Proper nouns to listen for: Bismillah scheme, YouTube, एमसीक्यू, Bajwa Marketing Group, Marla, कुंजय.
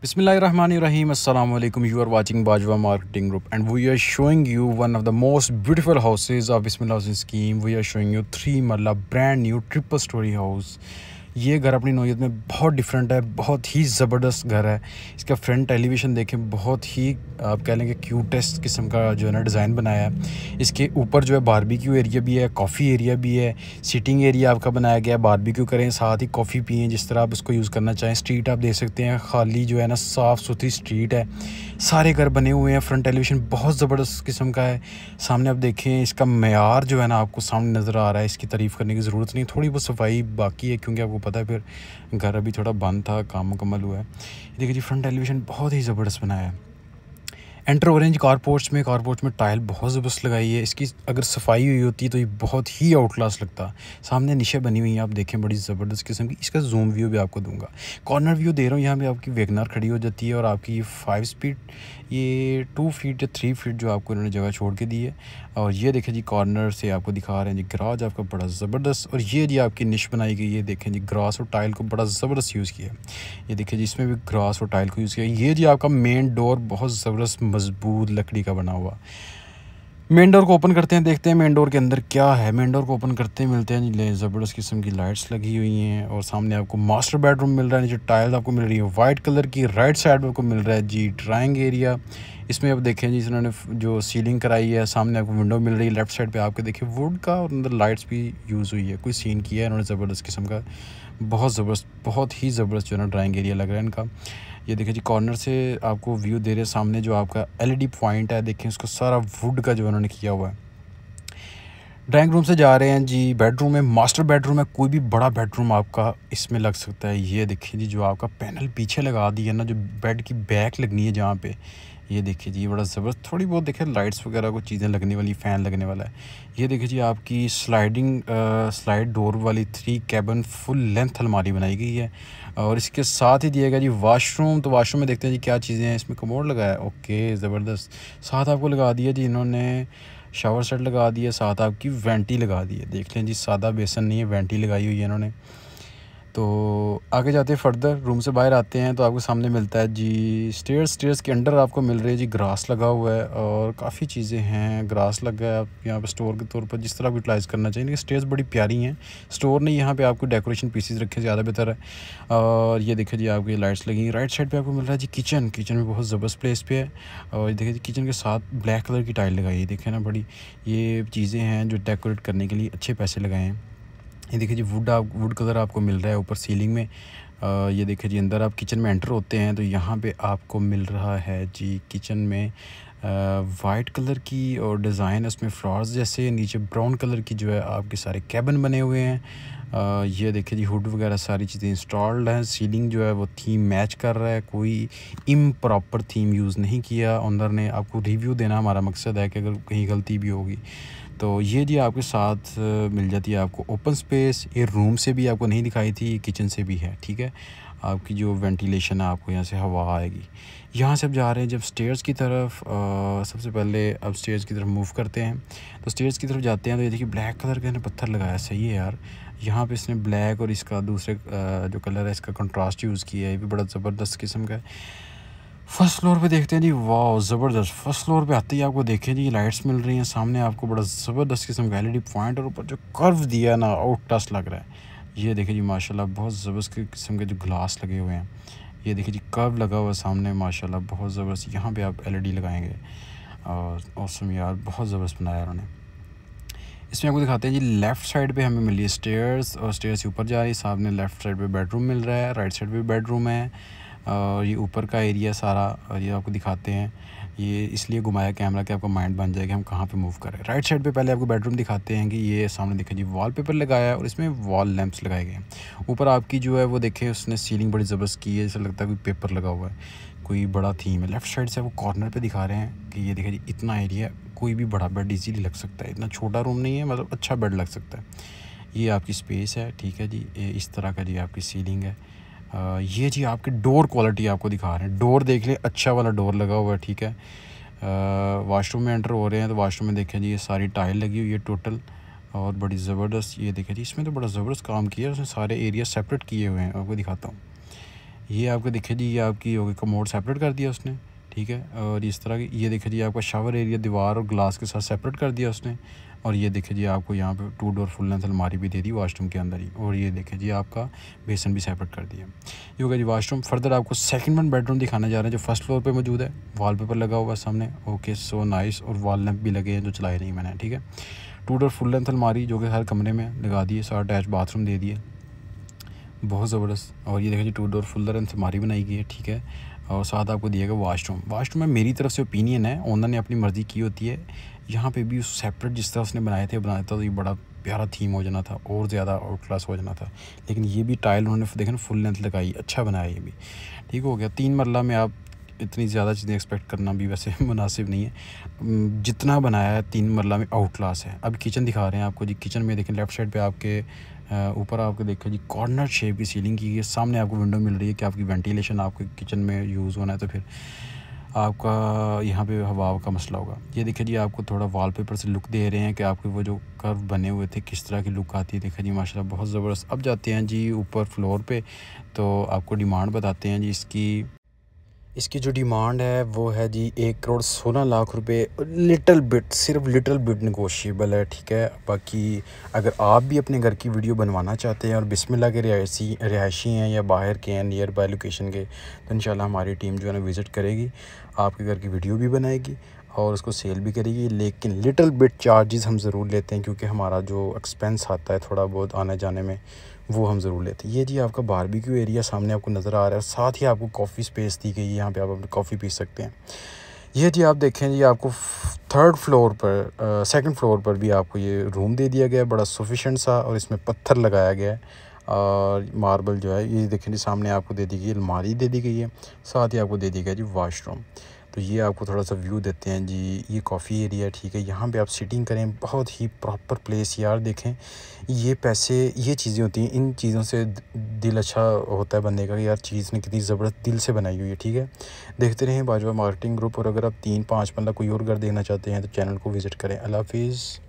Bismillahirrahmanirrahim. Assalamualaikum. You are watching Bajwa Marketing Group and we are showing you one of the most beautiful houses of Bismillah scheme. We are showing you 3 marla brand new triple story house. ये घर अपनी नौयत में बहुत different है, बहुत ही ज़बरदस्त घर है। इसका फ्रंट एलिवेशन देखें, बहुत ही आप कह लेंगे क्यूटेस्ट किस्म का जो है ना डिज़ाइन बनाया है। इसके ऊपर जो है बारबेक्यू एरिया भी है, कॉफ़ी एरिया भी है, सिटिंग एरिया आपका बनाया गया है। बारबेक्यू करें, साथ ही कॉफ़ी पिएँ, जिस तरह आप उसको यूज़ करना चाहें। स्ट्रीट आप देख सकते हैं, खाली जो है ना साफ़ सुथरी स्ट्रीट है, सारे घर बने हुए हैं। फ्रंट एलिवेशन बहुत ज़बरदस्त किस्म का है। सामने आप देखें, इसका मयार जो है ना आपको सामने नज़र आ रहा है, इसकी तारीफ़ करने की ज़रूरत नहीं। थोड़ी बहुत सफाई बाकी है क्योंकि आपको पता है फिर घर अभी थोड़ा बंद था, काम मुकम्मल हुआ है। देखिए जी, फ्रंट एलिवेशन बहुत ही ज़बरदस्त बनाया है। एंटर ऑरेंज कारपोर्ट्स में टाइल बहुत ज़बरदस्त लगाई है। इसकी अगर सफाई हुई होती तो ये बहुत ही आउटक्लास लगता। सामने निशे बनी हुई हैं, आप देखें, बड़ी ज़बरदस्त किस्म की। इसका जूम व्यू भी आपको दूंगा, कॉर्नर व्यू दे रहा हूँ। यहाँ पे आपकी वेगनार खड़ी हो जाती है और आपकी ये 5 फीट, ये 2 फीट या 3 फीट जो आपको इन्होंने जगह छोड़ के दी है। और ये देखें जी, कॉर्नर से आपको दिखा रहे हैं जी, ग्राज आपका बड़ा ज़बरदस्त। और ये जी आपकी निश बनाई गई है, देखें जी, ग्रास और टाइल को बड़ा ज़बरदस्त यूज़ किया। ये देखिए जी, इसमें भी ग्रास और टाइल को यूज़ किया। ये जी आपका मेन डोर बहुत ज़बरदस्त मजबूत लकड़ी का बना हुआ। मेन डोर को ओपन करते हैं, देखते हैं मेन डोर के अंदर क्या है। मेन डोर को ओपन करते हैं, मिलते हैं ज़बरदस्त किस्म की लाइट्स लगी हुई हैं। और सामने आपको मास्टर बेडरूम मिल रहा है। नीचे टाइल्स आपको मिल रही है वाइट कलर की। राइट साइड में आपको मिल रहा है जी ड्राइंग एरिया। इसमें आप देखें जी, इन्होंने जो सीलिंग कराई है, सामने आपको विंडो मिल रही है। लेफ्ट साइड पे आपके देखिए वुड का, और अंदर लाइट्स भी यूज़ हुई है। कोई सीन किया है इन्होंने ज़बरदस्त किस्म का, बहुत ही ज़बरदस्त जो है ना ड्राइंग एरिया लग रहा है इनका। ये देखें जी, कॉर्नर से आपको व्यू दे रहे हैं। सामने जो आपका LED पॉइंट है, देखें उसको सारा वुड का जो उन्होंने किया हुआ है। ड्राइंग रूम से जा रहे हैं जी बेडरूम में। मास्टर बेडरूम है, कोई भी बड़ा बेडरूम आपका इसमें लग सकता है। ये देखिए जी, जो आपका पैनल पीछे लगा दिया ना, जो बेड की बैक लगनी है जहाँ पे, ये देखिए जी, बड़ा ज़बरदस्त। थोड़ी बहुत देखें लाइट्स वगैरह को चीज़ें लगने वाली, फ़ैन लगने वाला है। ये देखिए जी, आपकी स्लाइड डोर वाली 3 कैबिन फुल लेंथ अलमारी बनाई गई है। और इसके साथ ही दिया गया जी वाशरूम। तो वाशरूम में देखते हैं जी क्या चीज़ें हैं। इसमें कमोड लगाया, ओके, ज़बरदस्त। साथ आपको लगा दिया जी इन्होंने शावर सेट लगा दिया, साथ आपकी वेंटी लगा दी है। देख लें जी, सादा बेसन नहीं है, वेंटी लगाई हुई है इन्होंने। तो आगे जाते हैं फर्दर, रूम से बाहर आते हैं तो आपको सामने मिलता है जी स्टेयर्स के अंडर आपको मिल रही है जी ग्रास लगा हुआ है। और काफ़ी चीज़ें हैं, ग्रास लगा है, आप यहाँ पर स्टोर के तौर पर जिस तरह आप यूटिलाइज़ करना चाहिए। लेकिन स्टेयर्स बड़ी प्यारी हैं, स्टोर नहीं, यहाँ पे आपको डेकोरेशन पीसीज रखे ज़्यादा बेहतर है। और ये देखिए जी, आपकी लाइट्स लगी। राइट साइड पर आपको मिल रहा है जी किचन। किचन में बहुत ज़बरदस्त प्लेस पे है। और देखिए जी, किचन के साथ ब्लैक कलर की टाइल लगाई है, देखें ना, बड़ी ये चीज़ें हैं जो डेकोरेट करने के लिए अच्छे पैसे लगाए हैं। ये देखिए जी, वुड कलर आपको मिल रहा है ऊपर सीलिंग में। ये देखिए जी, अंदर आप किचन में एंटर होते हैं तो यहाँ पे आपको मिल रहा है जी किचन में वाइट कलर की और डिज़ाइन उसमें फ्लावर्स जैसे, नीचे ब्राउन कलर की जो है आपके सारे कैबिन बने हुए हैं। ये देखिए जी, हुड वगैरह सारी चीज़ें इंस्टॉल्ड हैं। सीलिंग जो है वो थीम मैच कर रहा है, कोई इम्प्रॉपर थीम यूज़ नहीं किया ओनर ने। आपको रिव्यू देना हमारा मकसद है कि अगर कहीं गलती भी होगी तो। ये जी आपके साथ मिल जाती है आपको ओपन स्पेस। ये रूम से भी आपको नहीं दिखाई थी, ये किचन से भी है, ठीक है। आपकी जो वेंटिलेशन है, आपको यहाँ से हवा आएगी। यहाँ से अब जा रहे हैं जब स्टेयर्स की तरफ। सबसे पहले अब स्टेयर्स की तरफ मूव करते हैं तो स्टेयर्स की तरफ जाते हैं तो ये देखिए ब्लैक कलर का पत्थर लगाया, सही है यार। यहाँ पे इसने ब्लैक और इसका दूसरे जो कलर है इसका कंट्रास्ट यूज़ किया है, ये भी बड़ा ज़बरदस्त किस्म का है। फर्स्ट फ्लोर पे देखते हैं जी, वाह ज़बरदस्त। फर्स्ट फ्लोर पे आते ही आपको देखें जी लाइट्स मिल रही हैं। सामने आपको बड़ा ज़बरदस्त किस्म का LED पॉइंट और ऊपर जो कर्व दिया ना, आउट टच लग रहा है। ये देखें जी, माशाल्लाह बहुत ज़बरदस्त किस्म के जो ग्लास लगे हुए हैं। ये देखें जी, कर्व लगा हुआ सामने, माशाल्लाह बहुत ज़बरदस्त। यहाँ पर आप LED लगाएँगे और औसम यार, बहुत ज़बरदस्त बनाया उन्होंने। इसमें आपको दिखाते हैं जी लेफ़्ट साइड पे हमें मिली है स्टेयर्स और स्टेयर्स ऊपर जा रही है। सामने लेफ़्ट साइड पे बेडरूम मिल रहा है, राइट साइड पे बेडरूम है। और ये ऊपर का एरिया सारा, और ये आपको दिखाते हैं, ये इसलिए घुमाया कैमरा कि आपका माइंड बन जाए कि हम कहाँ पे मूव करें। राइट साइड पे पहले आपको बेडरूम दिखाते हैं कि ये सामने देखें जी वॉलपेपर लगाया है और इसमें वॉल लैंप्स लगाए गए हैं। ऊपर आपकी जो है वो देखें, उसने सीलिंग बड़ी ज़बरदस्त की है, जैसे लगता है कोई पेपर लगा हुआ है, कोई बड़ा थीम है। लेफ्ट साइड से वो कॉर्नर पर दिखा रहे हैं कि ये देखें जी, इतना एरिया कोई भी बड़ा बेड इजीली लग सकता है, इतना छोटा रूम नहीं है, मतलब अच्छा बेड लग सकता है। ये आपकी स्पेस है, ठीक है जी। इस तरह का जी आपकी सीलिंग है। ये जी आपकी डोर क्वालिटी आपको दिखा रहे हैं। डोर देख लें, अच्छा वाला डोर लगा हुआ है, ठीक है। वाशरूम में एंटर हो रहे हैं तो वाशरूम में देखें जी ये सारी टाइल लगी हुई है टोटल, और बड़ी ज़बरदस्त। ये देखें जी, इसमें तो बड़ा ज़बरदस्त काम किया है, उसने सारे एरिया सेपरेट किए हुए हैं, आपको दिखाता हूँ। ये आपको देखिए जी ये आपकी होगी कमोड सेपरेट कर दिया उसने, ठीक है। और इस तरह की ये देखिए जी आपका शावर एरिया दीवार और ग्लास के साथ सेपरेट कर दिया उसने। और ये देखिए जी आपको यहाँ पे 2 डोर फुल लेंथ अलमारी भी दे दी वाशरूम के अंदर ही। और ये देखिए जी आपका बेसन भी सेपरेट कर दिया। ये होगा जी वाशरूम। फर्दर आपको सेकंड वन बेडरूम दिखाना जा रहा है जो फर्स्ट फ्लोर पे मौजूद है। वॉलपेपर लगा हुआ सामने, ओके सो नाइस। और वॉल लैंप भी लगे हैं जो चलाए नहीं मैंने, ठीक है। 2 डोर फुल लेंथ अलमारी जो कि हर कमरे में लगा दिए। 4 अटैच बाथरूम दे दिए, बहुत ज़बरदस्त। और ये देखिए जी 2 डोर फुल लेंथ अलमारी बनाई गई है, ठीक है। और साथ आपको दिया गया वाशरूम। वाशरूम में मेरी तरफ से ओपिनियन है, ओनर ने अपनी मर्ज़ी की होती है। यहाँ पे भी उस सेपरेट जिस तरह उसने बनाए थे बनाया था तो ये बड़ा प्यारा थीम हो जाना था और ज़्यादा आउट क्लास हो जाना था। लेकिन ये भी टाइल उन्होंने देखा ना फुल लेंथ लगाई, अच्छा बनाया ये भी, ठीक हो गया। 3 मरला में आप इतनी ज़्यादा चीज़ें एक्सपेक्ट करना भी वैसे मुनासिब नहीं है। जितना बनाया है 3 मरला में आउट क्लास है। अब किचन दिखा रहे हैं आपको जी। किचन में देखें लेफ़्ट साइड पे आपके ऊपर आपको देखा जी कॉर्नर शेप की सीलिंग की है। सामने आपको विंडो मिल रही है कि आपकी वेंटिलेशन आपके किचन में यूज़ होना है तो फिर आपका यहाँ पे हवा का मसला होगा। ये देखिए जी आपको थोड़ा वॉलपेपर से लुक दे रहे हैं कि आपके वो जो कर्व बने हुए थे किस तरह की लुक आती है। देखिए जी माशाल्लाह बहुत ज़बरदस्त। अब जाते हैं जी ऊपर फ्लोर पे, तो आपको डिमांड बताते हैं जी इसकी जो डिमांड है वो है जी 1,16,00,000 रुपये। लिटल बिट, सिर्फ लिटल बिट निगोशिएबल है, ठीक है। बाकी अगर आप भी अपने घर की वीडियो बनवाना चाहते हैं और बिस्मिल्लाह के रिहायशी हैं या बाहर के हैं नियर बाय लोकेशन के, तो इंशाल्लाह हमारी टीम जो है ना विज़िट करेगी, आपके घर की वीडियो भी बनाएगी और उसको सेल भी करेगी। लेकिन लिटिल बिट चार्जेस हम ज़रूर लेते हैं क्योंकि हमारा जो एक्सपेंस आता है थोड़ा बहुत आने जाने में वो हम ज़रूर लेते हैं। ये जी आपका बारबेक्यू एरिया सामने आपको नज़र आ रहा है। साथ ही आपको कॉफ़ी स्पेस दी गई है, यहाँ पे आप अपनी कॉफ़ी पी सकते हैं। ये जी आप देखें जी आपको थर्ड फ्लोर पर सेकंड फ्लोर पर भी आपको ये रूम दे दिया गया है, बड़ा सफिशेंट सा। और इसमें पत्थर लगाया गया है और मार्बल जो है ये देखें जी सामने आपको दे दी गई अलमारी दे दी गई है। साथ ही आपको दे दी गई जी वाशरूम। तो ये आपको थोड़ा सा व्यू देते हैं जी। ये कॉफ़ी एरिया, ठीक है। यहाँ पे आप सिटिंग करें, बहुत ही प्रॉपर प्लेस यार। देखें ये पैसे ये चीज़ें होती हैं, इन चीज़ों से दिल अच्छा होता है बंदे का, यार चीज़ ने कितनी ज़बरदस्त दिल से बनाई हुई है, ठीक है। देखते रहें बाजवा मार्केटिंग ग्रुप। और अगर आप 3-5 मरला कोई और घर देखना चाहते हैं तो चैनल को विज़िट करें। अल्लाह हाफिज़।